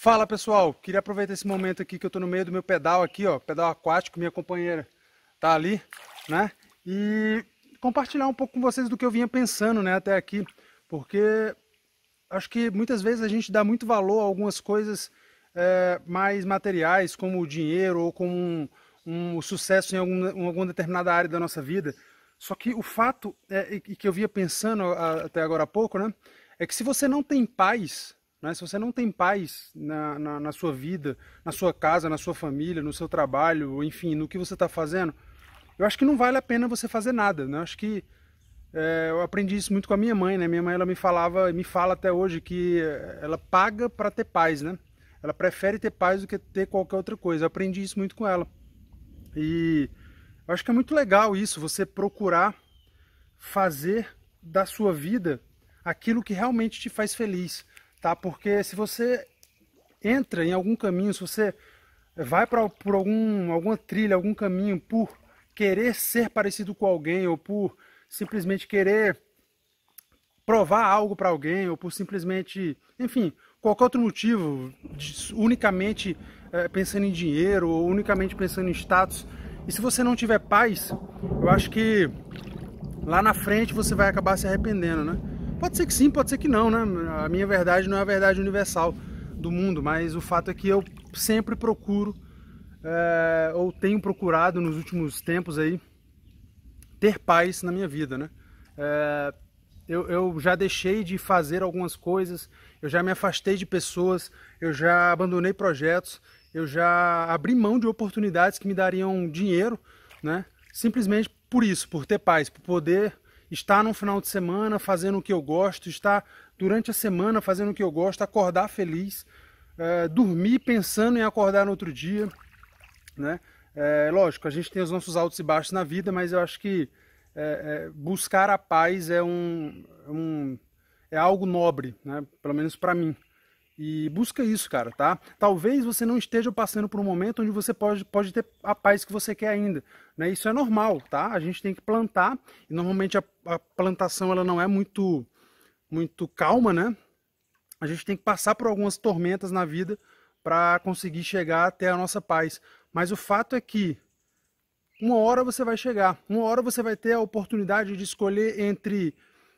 Fala pessoal, queria aproveitar esse momento aqui que eu tô no meio do meu pedal aqui, ó, pedal aquático, minha companheira tá ali, né, e compartilhar um pouco com vocês do que eu vinha pensando, né, até aqui, porque acho que muitas vezes a gente dá muito valor a algumas coisas mais materiais, como o dinheiro ou como um sucesso em alguma determinada área da nossa vida. Só que o fato, e que eu vinha pensando até agora há pouco, né, é que se você não tem paz, né, se você não tem paz na sua vida, na sua casa, na sua família, no seu trabalho, enfim, no que você está fazendo, eu acho que não vale a pena você fazer nada, né? Eu acho que eu aprendi isso muito com a minha mãe, né? Minha mãe, ela me fala até hoje que ela paga para ter paz, né? Ela prefere ter paz do que ter qualquer outra coisa. Eu aprendi isso muito com ela. E eu acho que é muito legal isso, você procurar fazer da sua vida aquilo que realmente te faz feliz, tá? Porque se você entra em algum caminho, se você vai por alguma trilha, algum caminho por querer ser parecido com alguém, ou por simplesmente querer provar algo para alguém, ou por simplesmente, enfim, qualquer outro motivo, unicamente pensando em dinheiro, ou unicamente pensando em status, e se você não tiver paz, eu acho que lá na frente você vai acabar se arrependendo, né? Pode ser que sim, pode ser que não, né? A minha verdade não é a verdade universal do mundo, mas o fato é que eu sempre procuro, ou tenho procurado nos últimos tempos aí, ter paz na minha vida, né? Eu já deixei de fazer algumas coisas, eu já me afastei de pessoas, eu já abandonei projetos, eu já abri mão de oportunidades que me dariam dinheiro, né? Simplesmente por isso, por ter paz, por poder estar no final de semana fazendo o que eu gosto, estar durante a semana fazendo o que eu gosto, acordar feliz, dormir pensando em acordar no outro dia, né? Lógico, a gente tem os nossos altos e baixos na vida, mas eu acho que buscar a paz é algo nobre, né? Pelo menos para mim. E busca isso, cara, tá? Talvez você não esteja passando por um momento onde você pode ter a paz que você quer ainda, né? Isso é normal, tá? A gente tem que plantar, e normalmente a plantação ela não é muito calma, né? A gente tem que passar por algumas tormentas na vida para conseguir chegar até a nossa paz. Mas o fato é que uma hora você vai chegar, uma hora você vai ter a oportunidade de escolher entre,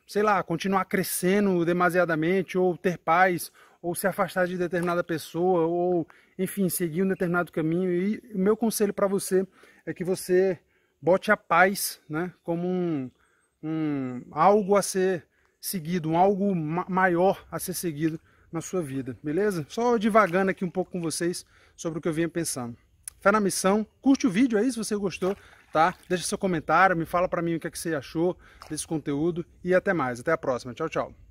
sei lá, continuar crescendo demasiadamente, ou ter paz, ou se afastar de determinada pessoa, ou, enfim, seguir um determinado caminho. E o meu conselho para você é que você bote a paz, né, como algo a ser seguido, algo maior a ser seguido na sua vida, beleza? Só divagando aqui um pouco com vocês sobre o que eu vinha pensando. Fé na missão, curte o vídeo aí se você gostou, tá? Deixa seu comentário, me fala pra mim o que é que você achou desse conteúdo e até mais, até a próxima, tchau, tchau.